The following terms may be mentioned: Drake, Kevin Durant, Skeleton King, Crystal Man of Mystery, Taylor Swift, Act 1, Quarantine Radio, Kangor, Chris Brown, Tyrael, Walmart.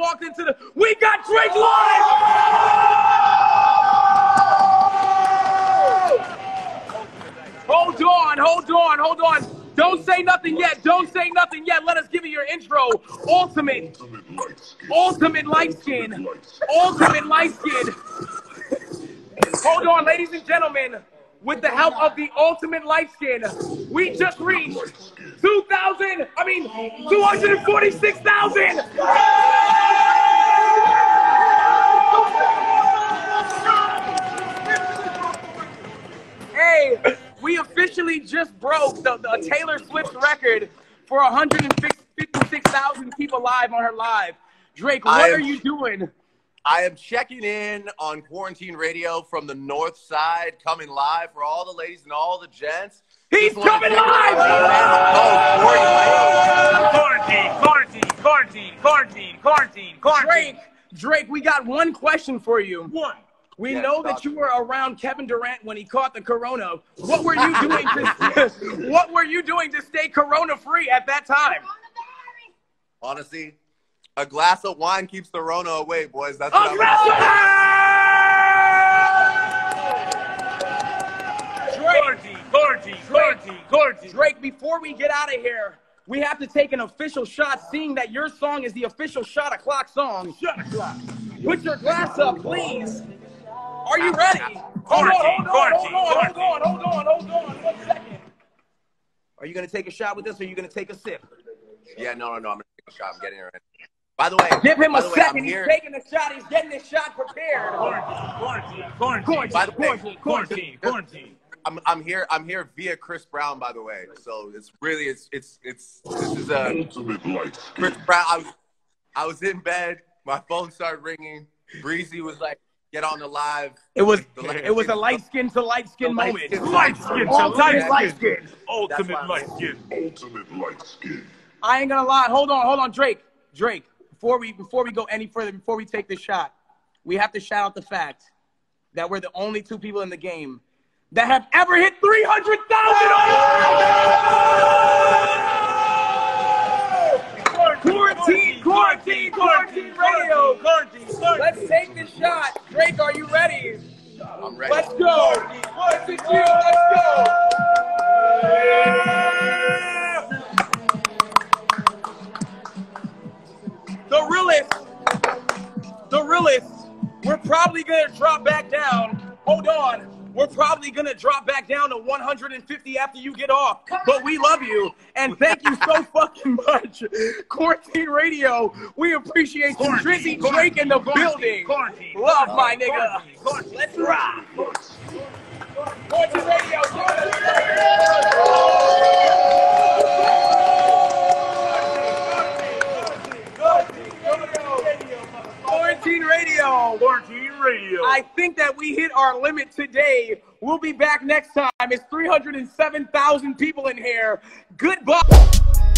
walked into the... We got Drake live! Hold on, hold on, hold on. Don't say nothing yet. Don't say nothing yet. Let us give you your intro. Ultimate. Ultimate light skin. Ultimate light skin. Hold on, ladies and gentlemen. With the help of the ultimate light skin, we just reached 246,000. Hey, we officially just broke the Taylor Swift record for 156,000 people live on her live. Drake, what are you doing? I am checking in on Quarantine Radio from the north side, coming live for all the ladies and all the gents. He's coming live! Quarantine. Drake, we got one question for you. We know that you were around Kevin Durant when he caught the corona. What were you doing to what were you doing to stay corona-free at that time? Honestly, a glass of wine keeps the Rona away, boys. That's what Drake, Drake, before we get out of here, we have to take an official shot, seeing that your song is the official Shot O'Clock song. Shot O'Clock. Put your glass up, please. Are you ready? Hold on. 1 second. Are you going to take a shot with this, or are you going to take a sip? Yeah, no. I'm going to take a shot. I'm getting it right. By the way, give him a second. He's taking the shot. He's getting his shot prepared. Quarantine. I'm here via Chris Brown, by the way. So it's really this is a Chris Brown. I was in bed. My phone started ringing. Breezy was like, "Get on the live." It was a light skin to light skin moment. Ultimate light skin. I ain't gonna lie. Hold on, Drake. Drake, before we go any further, before we take this shot, we have to shout out the fact that we're the only two people in the game that have ever hit 300,000 on Quarantine Radio. Let's take this shot. Drake, are you ready? I'm ready. Let's go. Let's go. The realest. We're probably gonna drop back down. Hold on. We're probably gonna drop back down to 150 after you get off. But we love you and thank you so fucking much. Quarantine Radio, we appreciate you. Drizzy Drake in the building. Love my nigga. Let's rock. Quarantine Radio. Quarantine Radio. I think that we hit our limit today. We'll be back next time. It's 307,000 people in here. Goodbye.